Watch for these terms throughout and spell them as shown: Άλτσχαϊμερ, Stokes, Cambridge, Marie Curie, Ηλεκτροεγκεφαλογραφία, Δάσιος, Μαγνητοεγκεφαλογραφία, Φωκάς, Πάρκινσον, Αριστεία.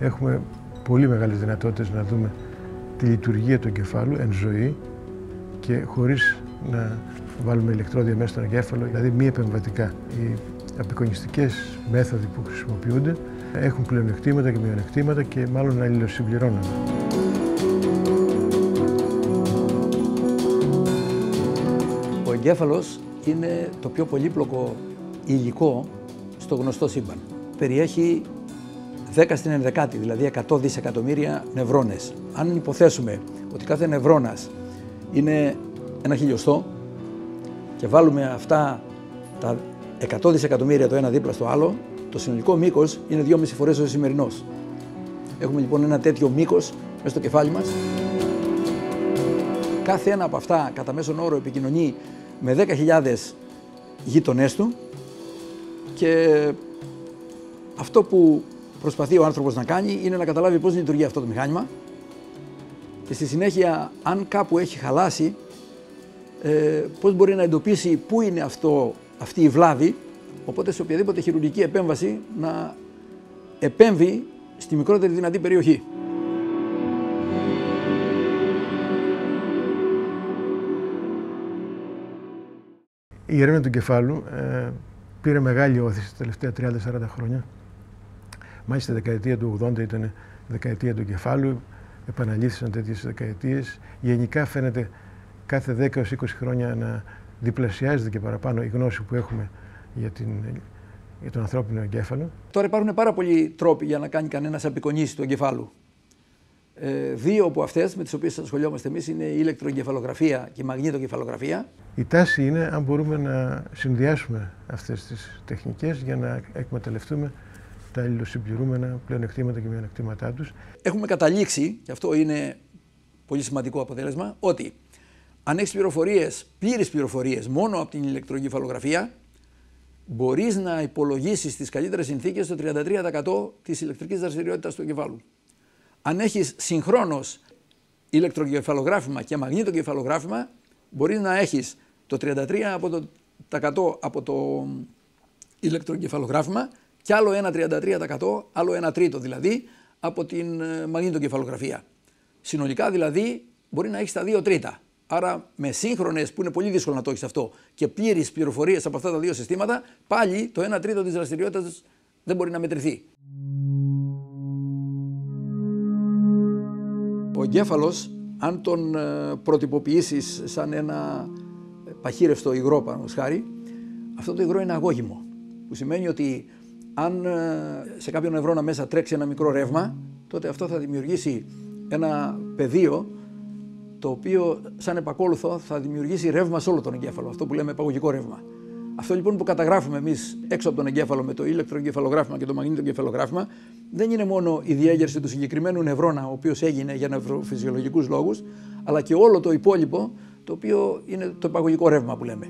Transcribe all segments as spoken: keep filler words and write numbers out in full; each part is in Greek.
έχουμε πολύ μεγάλες δυνατότητες να δούμε τη λειτουργία του εγκεφάλου εν ζωή και χωρίς να βάλουμε ηλεκτρόδια μέσα στον εγκέφαλο, δηλαδή μη επεμβατικά. Οι απεικονιστικές μέθοδοι που χρησιμοποιούνται έχουν πλεονεκτήματα και μειονεκτήματα και μάλλον αλληλοσυμπληρώνονται. Ο εγκέφαλος είναι το πιο πολύπλοκο υλικό στο γνωστό σύμπαν. Περιέχει δέκα στην ενδεκάτη, δηλαδή εκατό δισεκατομμύρια νευρώνες. Αν υποθέσουμε ότι κάθε νευρώνας είναι ένα χιλιοστό και βάλουμε αυτά τα εκατό δισεκατομμύρια το ένα δίπλα στο άλλο, το συνολικό μήκος είναι δυόμισι φορές ο σημερινός. Έχουμε λοιπόν ένα τέτοιο μήκος μέσα στο κεφάλι μας. Κάθε ένα από αυτά, κατά μέσον όρο, επικοινωνεί με δέκα χιλιάδες γείτονές του και αυτό που προσπαθεί ο άνθρωπος να κάνει είναι να καταλάβει πώς λειτουργεί αυτό το μηχάνημα και στη συνέχεια, αν κάπου έχει χαλάσει, ε, πώς μπορεί να εντοπίσει πού είναι αυτό, αυτή η βλάβη, οπότε σε οποιαδήποτε χειρουργική επέμβαση να επέμβει στη μικρότερη δυνατή περιοχή. Η έρευνα του εγκεφάλου ε, πήρε μεγάλη όθηση τα τελευταία τριάντα σαράντα χρόνια. Μάλιστα, η δεκαετία του ογδόντα ήταν η δεκαετία του εγκεφάλου, επαναλήφθησαν τέτοιες δεκαετίες. Γενικά φαίνεται κάθε δέκα έως είκοσι χρόνια να διπλασιάζεται και παραπάνω η γνώση που έχουμε για, την, για τον ανθρώπινο εγκέφαλο. Τώρα υπάρχουν πάρα πολλοί τρόποι για να κάνει κανένας απεικονίσεις του εγκεφάλου. Ε, δύο από αυτές με τις οποίες ασχολιόμαστε εμείς είναι η ηλεκτροεγκεφαλογραφία και η μαγνητοεγκεφαλογραφία. Η τάση είναι αν μπορούμε να συνδυάσουμε αυτές τις τεχνικές για να εκμεταλλευτούμε τα αλληλοσυμπληρούμενα πλεονεκτήματα και μειονεκτήματά τους. Έχουμε καταλήξει, και αυτό είναι πολύ σημαντικό αποτέλεσμα, ότι αν έχεις πληροφορίες, πλήρεις πληροφορίες μόνο από την ηλεκτροεγκεφαλογραφία, μπορείς να υπολογίσεις τις καλύτερες συνθήκες το τριάντα τρία τοις εκατό της ηλεκτρικής δραστηριότητας του εγκεφάλου. Αν έχεις συγχρόνως ηλεκτρογκεφαλογράφημα και μαγνητογκεφαλογράφημα, μπορείς να έχεις το τριάντα τρία τοις εκατό από το, από το ηλεκτρογκεφαλογράφημα και άλλο ένα τριάντα τρία τοις εκατό, άλλο ένα τρίτο δηλαδή, από την μαγνητογκεφαλογραφία. Συνολικά δηλαδή μπορεί να έχεις τα δύο τρίτα. Άρα με σύγχρονες, που είναι πολύ δύσκολο να το έχεις αυτό, και πλήρεις πληροφορίες από αυτά τα δύο συστήματα, πάλι το ένα τρίτο της δραστηριότητας δεν μπορεί να μετρηθεί. Ο εγκέφαλος, αν τον προτυποποιήσεις σαν ένα παχύρευστο υγρό, παραδείγματος χάρη, αυτό το υγρό είναι αγώγιμο, που σημαίνει ότι αν σε κάποιο νευρώνα μέσα τρέξει ένα μικρό ρεύμα, τότε αυτό θα δημιουργήσει ένα πεδίο το οποίο σαν επακόλουθο θα δημιουργήσει ρεύμα σε όλο τον εγκέφαλο, αυτό που λέμε επαγωγικό ρεύμα. Αυτό λοιπόν που καταγράφουμε εμείς έξω από τον εγκέφαλο με το ηλεκτροεγκεφαλογράφημα και το μαγνητοεγκεφαλογράφημα δεν είναι μόνο η διέγερση του συγκεκριμένου νευρώνα, ο οποίος έγινε για νευροφυσιολογικούς λόγους, αλλά και όλο το υπόλοιπο, το οποίο είναι το επαγωγικό ρεύμα που λέμε.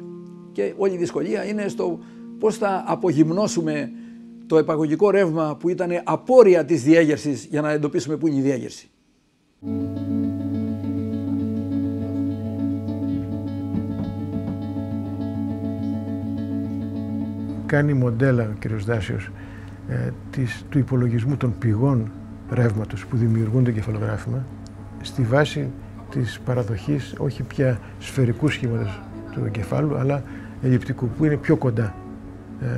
Και όλη η δυσκολία είναι στο πώς θα απογυμνώσουμε το επαγωγικό ρεύμα που ήταν απόρρια της διέγερσης για να εντοπίσουμε πού είναι η διέγερση. Κάνει μοντέλα ο κ. Δάσιος ε, της, του υπολογισμού των πηγών ρεύματος που δημιουργούν το εγκεφαλογράφημα στη βάση της παραδοχής όχι πια σφαιρικού σχήματος του εγκεφάλου αλλά ελλειπτικού που είναι πιο κοντά.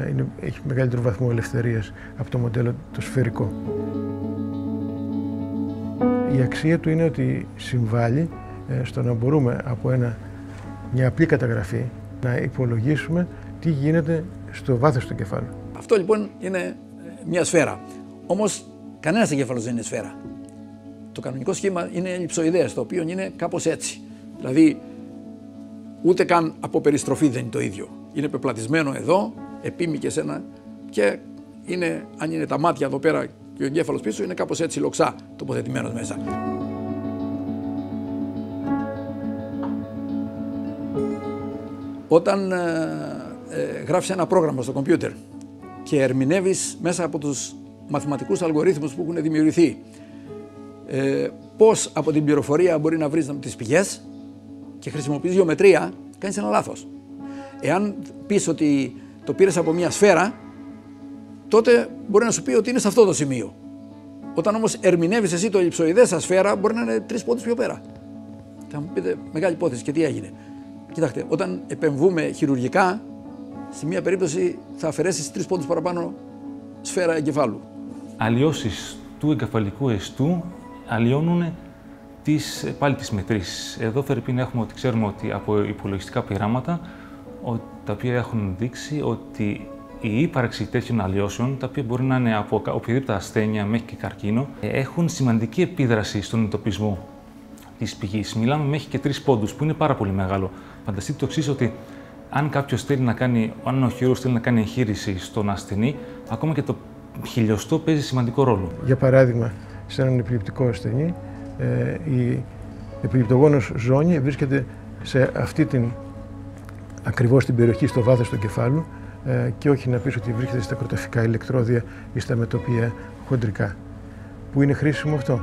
Ε, είναι, έχει μεγαλύτερο βαθμό ελευθερίας από το μοντέλο το σφαιρικό. Η αξία του είναι ότι συμβάλλει ε, στο να μπορούμε από ένα, μια απλή καταγραφή να υπολογίσουμε τι γίνεται στο βάθος του εγκεφάλου. Αυτό λοιπόν είναι μια σφαίρα. Όμως κανένας εγκέφαλος δεν είναι σφαίρα. Το κανονικό σχήμα είναι ελλειψοειδές, το οποίο είναι κάπως έτσι. Δηλαδή ούτε καν από περιστροφή δεν είναι το ίδιο. Είναι πεπλατισμένο εδώ, επίμικες ένα και είναι, αν είναι τα μάτια εδώ πέρα και ο εγκέφαλος πίσω, είναι κάπως έτσι λοξά τοποθετημένος μέσα. Όταν Ε, γράφεις ένα πρόγραμμα στο κομπιούτερ και ερμηνεύεις μέσα από τους μαθηματικούς αλγορίθμους που έχουν δημιουργηθεί ε, πώς από την πληροφορία μπορεί να βρεις τις πηγές και χρησιμοποιείς γεωμετρία, κάνεις ένα λάθος. Εάν πεις ότι το πήρες από μια σφαίρα, τότε μπορεί να σου πει ότι είναι σε αυτό το σημείο. Όταν όμως ερμηνεύεις εσύ το υψοειδές σαν σφαίρα, μπορεί να είναι τρεις πόντους πιο πέρα. Θα μου πείτε, μεγάλη υπόθεση, και τι έγινε. Κοιτάξτε, όταν επεμβούμε χειρουργικά, στη μία περίπτωση θα αφαιρέσεις τρεις πόντους παραπάνω σφαίρα εγκεφάλου. Αλλοιώσεις του εγκεφαλικού αισθού αλλοιώνουν τις, πάλι τις μετρήσεις. Εδώ φερειπίν έχουμε ότι ξέρουμε ότι από υπολογιστικά πειράματα, τα οποία έχουν δείξει ότι η ύπαρξη τέτοιων αλλοιώσεων, τα οποία μπορεί να είναι από οποιαδήποτε ασθένεια μέχρι και καρκίνο, έχουν σημαντική επίδραση στον εντοπισμό της πηγής. Μιλάμε μέχρι και τρεις πόντους, που είναι πάρα πολύ μεγάλο. Φανταστείτε το εξής, ότι αν κάποιος θέλει να κάνει, αν ο χειρουργός θέλει να κάνει εγχείρηση στον ασθενή, ακόμα και το χιλιοστό παίζει σημαντικό ρόλο. Για παράδειγμα, σε έναν επιληπτικό ασθενή, η επιληπτογόνος ζώνη βρίσκεται σε αυτή την ακριβώς την περιοχή στο βάθος του κεφάλου και όχι να πεις ότι βρίσκεται στα κροταφικά ηλεκτρόδια ή στα μετωπία χοντρικά. Που είναι χρήσιμο αυτό.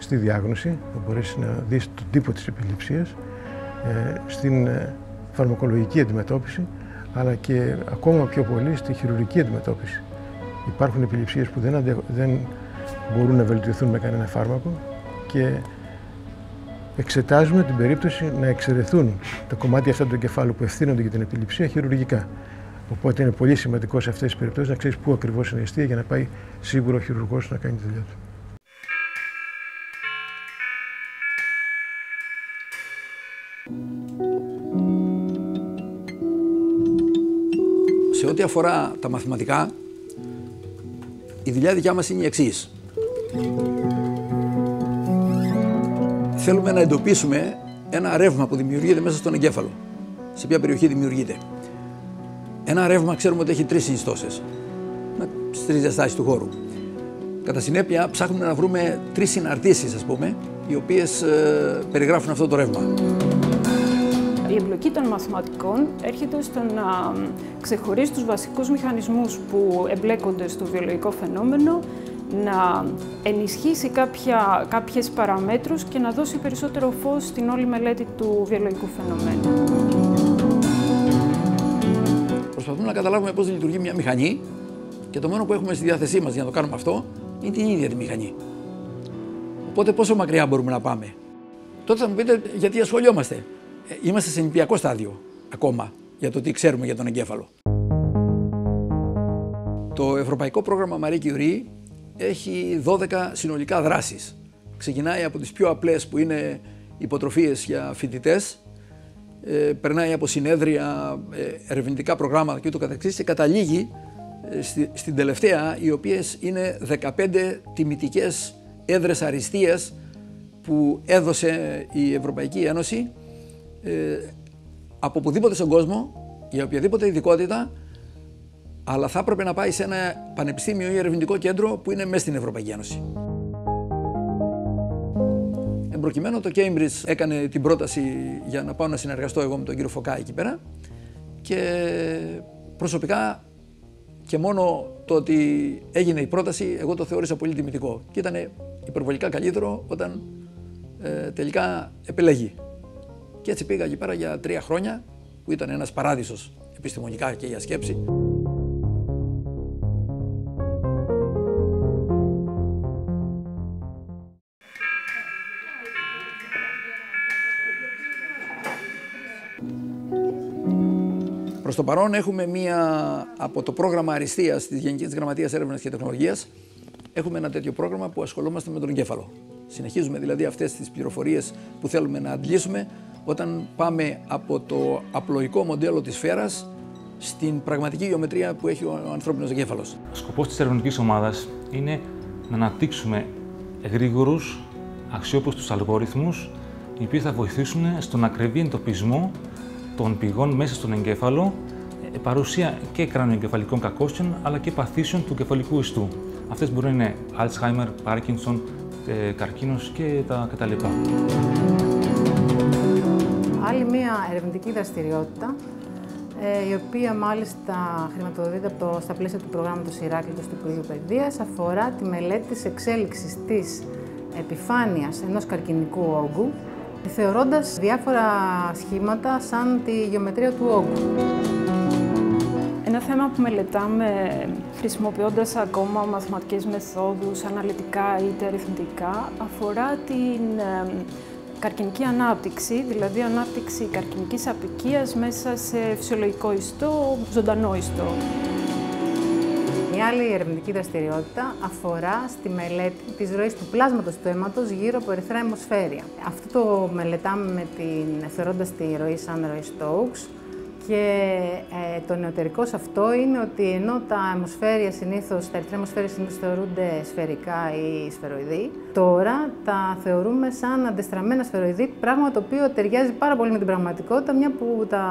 Στη διάγνωση, να μπορέσεις να δεις τον τύπο της επιληψίας, στην φαρμακολογική αντιμετώπιση, αλλά και ακόμα πιο πολύ στη χειρουργική αντιμετώπιση. Υπάρχουν επιληψίες που δεν, δεν μπορούν να βελτιωθούν με κανένα φάρμακο και εξετάζουμε την περίπτωση να εξαιρεθούν τα κομμάτια αυτά του εγκεφάλου που ευθύνονται για την επιληψία χειρουργικά. Οπότε είναι πολύ σημαντικό σε αυτές τις περιπτώσεις να ξέρεις πού ακριβώς είναι η αιστεία για να πάει σίγουρο ο χειρουργός να κάνει τη δουλειά του. Σε ό,τι αφορά τα μαθηματικά, η δουλειά δικιά μας είναι η εξής. Θέλουμε να εντοπίσουμε ένα ρεύμα που δημιουργείται μέσα στον εγκέφαλο. Σε ποια περιοχή δημιουργείται. Ένα ρεύμα ξέρουμε ότι έχει τρεις συνιστώσεις, στις τρεις διαστάσεις του χώρου. Κατά συνέπεια, ψάχνουμε να βρούμε τρεις συναρτήσεις, ας πούμε, οι οποίες ε, περιγράφουν αυτό το ρεύμα. Η εμπλοκή των μαθηματικών έρχεται στο να ξεχωρίσει τους βασικούς μηχανισμούς που εμπλέκονται στο βιολογικό φαινόμενο, να ενισχύσει κάποια, κάποιες παραμέτρους και να δώσει περισσότερο φως στην όλη μελέτη του βιολογικού φαινομένου. Προσπαθούμε να καταλάβουμε πώς λειτουργεί μια μηχανή και το μόνο που έχουμε στη διάθεσή μας για να το κάνουμε αυτό είναι την ίδια τη μηχανή. Οπότε πόσο μακριά μπορούμε να πάμε. Τότε θα μου πείτε γιατί ασχολιόμαστε. Είμαστε σε νηπιακό στάδιο ακόμα για το τι ξέρουμε για τον εγκέφαλο. Το ευρωπαϊκό πρόγραμμα Marie Curie έχει δώδεκα συνολικά δράσεις. Ξεκινάει από τις πιο απλές που είναι υποτροφίες για φοιτητές, περνάει από συνέδρια, ερευνητικά προγράμματα και ούτω καθεξής και καταλήγει στην τελευταία, οι οποίες είναι δεκαπέντε τιμητικές έδρες αριστείας που έδωσε η Ευρωπαϊκή Ένωση από οπουδήποτε στον κόσμο, για οποιαδήποτε ειδικότητα, αλλά θα έπρεπε να πάει σε ένα πανεπιστήμιο ή ερευνητικό κέντρο που είναι μέσα στην Ευρωπαϊκή Ένωση. Εν προκειμένου, το Cambridge έκανε την πρόταση για να πάω να συνεργαστώ εγώ με τον κύριο Φωκά εκεί πέρα και προσωπικά και μόνο το ότι έγινε η πρόταση, εγώ το θεώρησα πολύ τιμητικό και ήταν υπερβολικά καλύτερο όταν ε, τελικά επελέγει. Και έτσι πήγα εκεί πέρα για τρία χρόνια, που ήταν ένας παράδεισος επιστημονικά και για σκέψη. Προς το παρόν έχουμε μία από το πρόγραμμα Αριστείας της Γενικής Γραμματείας Έρευνας και Τεχνολογίας. Έχουμε ένα τέτοιο πρόγραμμα που ασχολούμαστε με τον εγκέφαλο. Συνεχίζουμε δηλαδή αυτές τις πληροφορίες που θέλουμε να αντλήσουμε όταν πάμε από το απλοϊκό μοντέλο της σφαίρας στην πραγματική γεωμετρία που έχει ο ανθρώπινος εγκέφαλος. Ο σκοπός της ερευνητικής ομάδας είναι να αναπτύξουμε γρήγορους, αξιόπιστους αλγόριθμους, οι οποίοι θα βοηθήσουν στον ακριβή εντοπισμό των πηγών μέσα στον εγκέφαλο, παρουσία και κρανιοεγκεφαλικών κακώσεων αλλά και παθήσεων του εγκεφαλικού ιστού. Αυτές μπορούν να είναι Άλτσχαϊμερ, Πάρκινσον, καρκίνος και τα κτλ. Άλλη μία ερευνητική δραστηριότητα, η οποία μάλιστα χρηματοδοτείται στα πλαίσια του προγράμματος Ηράκλειος του Υπουργείου Παιδείας, αφορά τη μελέτη της εξέλιξης της επιφάνειας ενός καρκινικού όγκου, θεωρώντας διάφορα σχήματα σαν τη γεωμετρία του όγκου. Ένα θέμα που μελετάμε χρησιμοποιώντας ακόμα μαθηματικές μεθόδους, αναλυτικά είτε αριθμητικά, αφορά την καρκινική ανάπτυξη, δηλαδή ανάπτυξη καρκινικής αποικίας μέσα σε φυσιολογικό ιστό, ζωντανό ιστό. Μια άλλη ερευνητική δραστηριότητα αφορά στη μελέτη της ροής του πλάσματος του αίματος γύρω από ερυθρά αιμοσφαίρια. Αυτό το μελετάμε με την, θεωρώντας τη ροή σαν ροή Stokes. Και ε, το νεωτερικό σε αυτό είναι ότι ενώ τα αιμοσφαίρια συνήθως, τα ερυθρά αιμοσφαίρια συνήθως θεωρούνται σφαιρικά ή σφαιροειδή, τώρα τα θεωρούμε σαν αντεστραμμένα σφαιροειδή, πράγμα το οποίο ταιριάζει πάρα πολύ με την πραγματικότητα, μια που τα,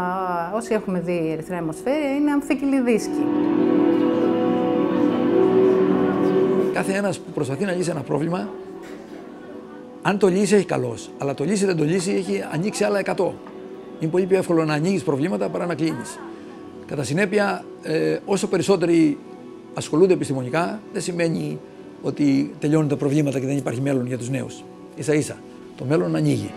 όσοι έχουμε δει ερυθρά αιμοσφαίρια είναι αμφίκυλοι δίσκοι. Κάθε ένας που προσπαθεί να λύσει ένα πρόβλημα, αν το λύσει έχει καλός, αλλά το λύσει δεν το λύσει έχει ανοίξει άλλα εκατό. Είναι πολύ πιο εύκολο να ανοίγεις προβλήματα παρά να κλείνεις. Κατά συνέπεια, ε, όσο περισσότεροι ασχολούνται επιστημονικά, δεν σημαίνει ότι τελειώνουν τα προβλήματα και δεν υπάρχει μέλλον για τους νέους. Ίσα ίσα, το μέλλον ανοίγει.